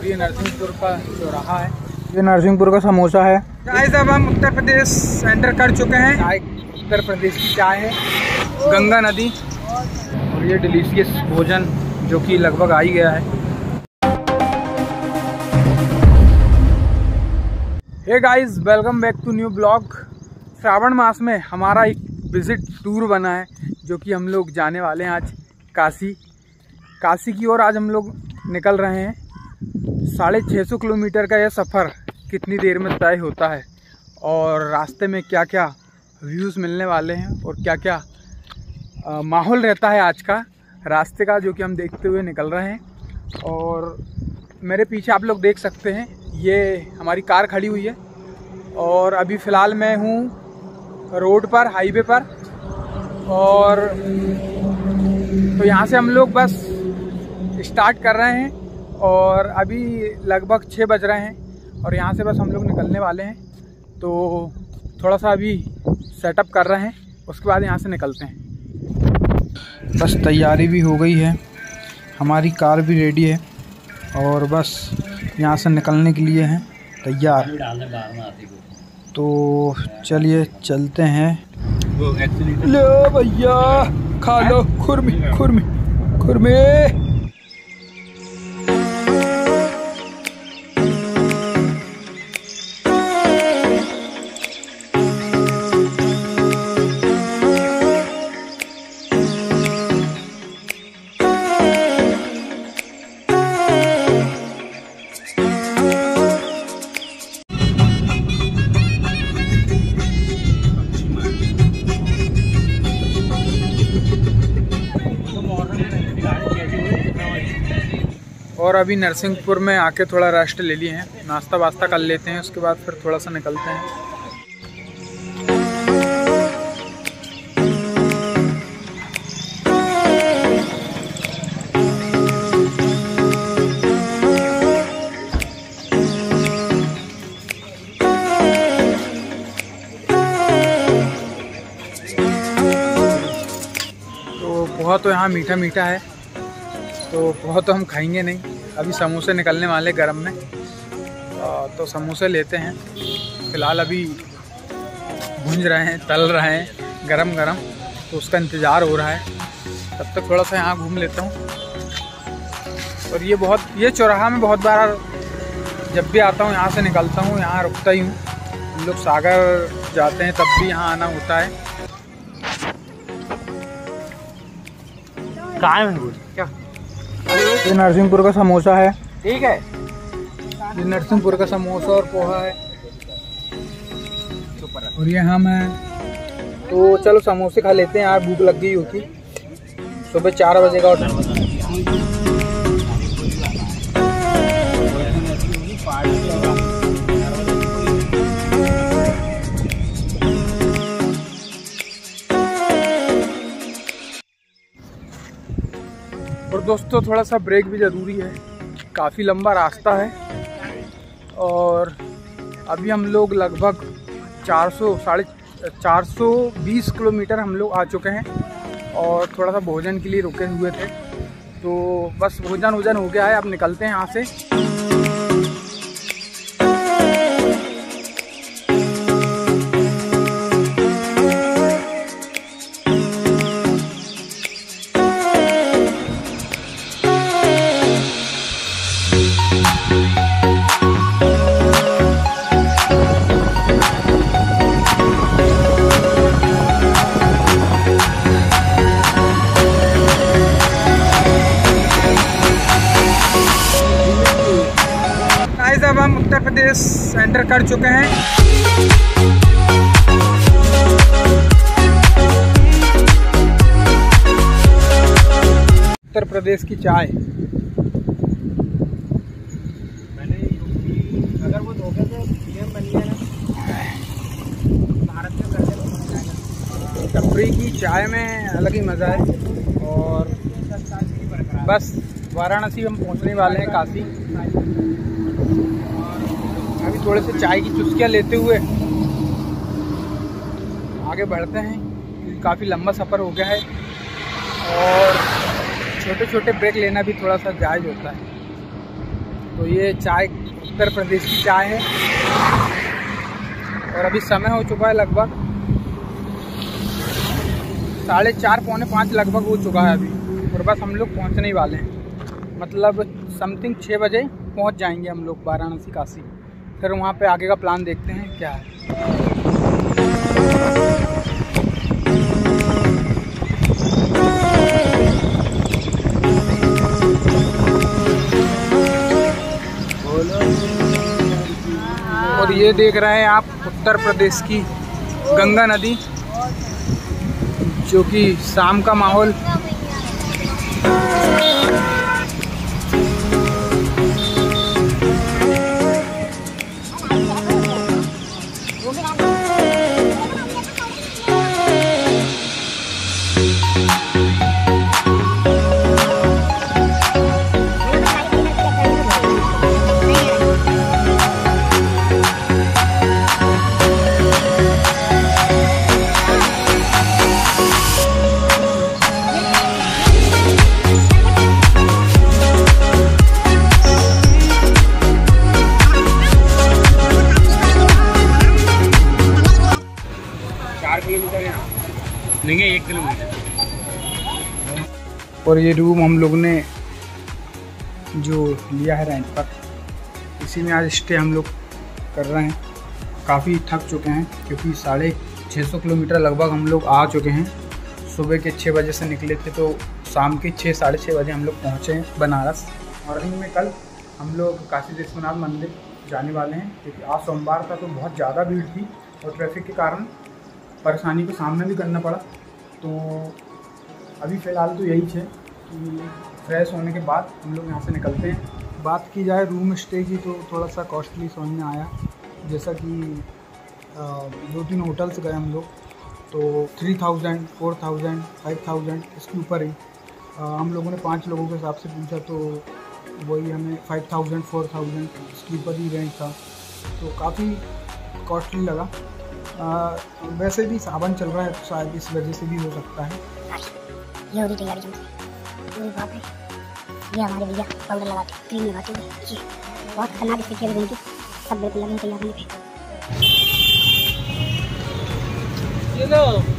और ये नरसिंहपुर का चौराहा है, ये नरसिंहपुर का समोसा है। गाइस अब हम उत्तर प्रदेश एंटर कर चुके हैं। उत्तर प्रदेश की चाय है, गंगा नदी और ये डिलीशियस भोजन जो कि लगभग आ ही गया है। Hey guys, welcome back to new blog. Shravan मास में हमारा एक विजिट टूर बना है जो कि हम लोग जाने वाले हैं आज काशी की ओर। आज हम लोग निकल रहे हैं। 650 किलोमीटर का यह सफ़र कितनी देर में तय होता है और रास्ते में क्या क्या व्यूज़ मिलने वाले हैं और क्या क्या माहौल रहता है आज का रास्ते का, जो कि हम देखते हुए निकल रहे हैं। और मेरे पीछे आप लोग देख सकते हैं ये हमारी कार खड़ी हुई है और अभी फ़िलहाल मैं हूँ रोड पर, हाईवे पर। और तो यहाँ से हम लोग बस स्टार्ट कर रहे हैं और अभी लगभग 6 बज रहे हैं और यहाँ से बस हम लोग निकलने वाले हैं। तो थोड़ा सा अभी सेटअप कर रहे हैं, उसके बाद यहाँ से निकलते हैं। बस तैयारी भी हो गई है, हमारी कार भी रेडी है और बस यहाँ से निकलने के लिए हैं तैयार। तो चलिए चलते हैं। लो भैया खा लो, खुरमी खुरमी खुरमी। और अभी नरसिंहपुर में आके थोड़ा रेस्ट ले लिए हैं, नाश्ता वास्ता कर लेते हैं, उसके बाद फिर थोड़ा सा निकलते हैं। तो पोहा तो यहाँ मीठा मीठा है, तो पोहा तो हम खाएंगे नहीं। अभी समोसे निकलने वाले गरम में, तो समोसे लेते हैं। फ़िलहाल अभी भूंज रहे हैं, तल रहे हैं गरम गरम, तो उसका इंतज़ार हो रहा है। तब तक थोड़ा सा यहाँ घूम लेता हूँ। और ये चौराहा में बहुत बार जब भी आता हूँ, यहाँ से निकलता हूँ, यहाँ रुकता ही हूँ। हम लोग सागर जाते हैं तब भी यहाँ आना होता है। क्या ये नरसिंहपुर का समोसा है, ठीक है, ये नरसिंहपुर का समोसा और पोहा है और ये हम हैं। तो चलो समोसे खा लेते हैं, यार भूख लग गई होती। सुबह 4 बजे का ऑर्डर। और दोस्तों थोड़ा सा ब्रेक भी ज़रूरी है, काफ़ी लंबा रास्ता है। और अभी हम लोग लगभग 420 किलोमीटर हम लोग आ चुके हैं और थोड़ा सा भोजन के लिए रुके हुए थे। तो बस भोजन वोजन हो गया है, अब निकलते हैं यहाँ से। अब हम उत्तर प्रदेश एंटर कर चुके हैं। उत्तर प्रदेश की चाय। अगर वो धोखे से पीएम बन गया ना भारत में, पहले टपरी की चाय में अलग ही मज़ा है। और बस वाराणसी हम पहुंचने वाले हैं, काशी। अभी थोड़े से चाय की चुस्कियाँ लेते हुए आगे बढ़ते हैं क्योंकि काफ़ी लंबा सफ़र हो गया है और छोटे छोटे ब्रेक लेना भी थोड़ा सा जायज़ होता है। तो ये चाय उत्तर प्रदेश की चाय है। और अभी समय हो चुका है लगभग 4:30 पौने 5 लगभग हो चुका है अभी, और बस हम लोग पहुंचने वाले हैं, मतलब समथिंग 6 बजे पहुंच जाएंगे हम लोग वाराणसी काशी। फिर वहां पे आगे का प्लान देखते हैं क्या है। और ये देख रहे हैं आप उत्तर प्रदेश की गंगा नदी, जो कि शाम का माहौल। नहीं 1 किलोमीटर। और ये रूम हम लोग ने जो लिया है रेंट पर, इसी में आज स्टे हम लोग कर रहे हैं। काफ़ी थक चुके हैं क्योंकि 650 किलोमीटर लगभग हम लोग आ चुके हैं। सुबह के 6 बजे से निकले थे तो शाम के 6 साढ़े 6 बजे हम लोग पहुँचे हैं बनारस। मॉर्निंग में कल हम लोग काशी विश्वनाथ मंदिर जाने वाले हैं, क्योंकि आज सोमवार था तो बहुत ज़्यादा भीड़ थी और ट्रैफिक के कारण परेशानी का सामना भी करना पड़ा। तो अभी फ़िलहाल तो यही है कि फ्रेश होने के बाद हम लोग यहाँ से निकलते हैं। बात की जाए रूम स्टे की तो थोड़ा सा कॉस्टली समझ में आया, जैसा कि 2-3 होटल्स गए हम लोग तो 3000, 4000, 5000 इसके ऊपर ही। हम लोगों ने 5 लोगों के हिसाब से पूछा तो वही हमें 5000, 4000 इसके ऊपर ही रेंट था, तो काफ़ी कॉस्टली लगा। वैसे भी सावन चल रहा है तो शायद इस वजह से भी हो सकता है। ये हो रही तैयारी बाप रे, ये हमारे भैया पाउडर लगाते हैं, क्रीम लगाते हैं, ये बहुत खतरनाक स्थिति है इनकी। सब बिल्कुल लगने तैयार नहीं थे। हेलो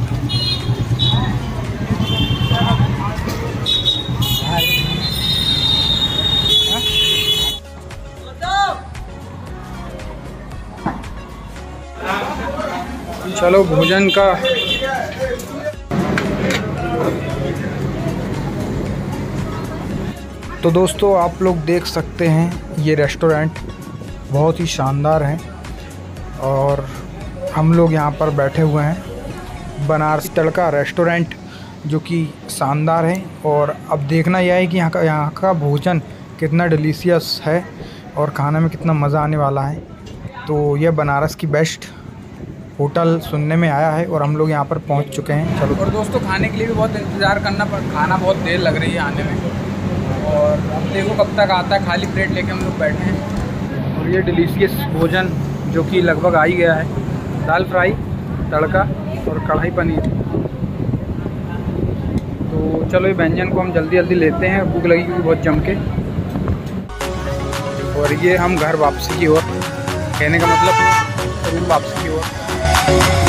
चलो भोजन का। तो दोस्तों आप लोग देख सकते हैं ये रेस्टोरेंट बहुत ही शानदार है और हम लोग यहाँ पर बैठे हुए हैं। बनारस तड़का रेस्टोरेंट जो कि शानदार है, और अब देखना यह है कि यहाँ का भोजन कितना डिलीशियस है और खाने में कितना मज़ा आने वाला है। तो यह बनारस की बेस्ट होटल सुनने में आया है और हम लोग यहाँ पर पहुँच चुके हैं। चलो। और दोस्तों खाने के लिए भी बहुत इंतज़ार करना पड़ा, खाना बहुत देर लग रही है आने में, और अब देखो कब तक आता है। खाली प्लेट लेके हम लोग बैठे हैं। और ये डिलीशियस भोजन जो कि लगभग आ ही गया है, दाल फ्राई, तड़का और कढ़ाई पनीर। तो चलो ये व्यंजन को हम जल्दी जल्दी लेते हैं, भूख लगी क्योंकि बहुत जम के। और ये हम घर वापसी की ओर, कहने का मतलब वापसी की ओर।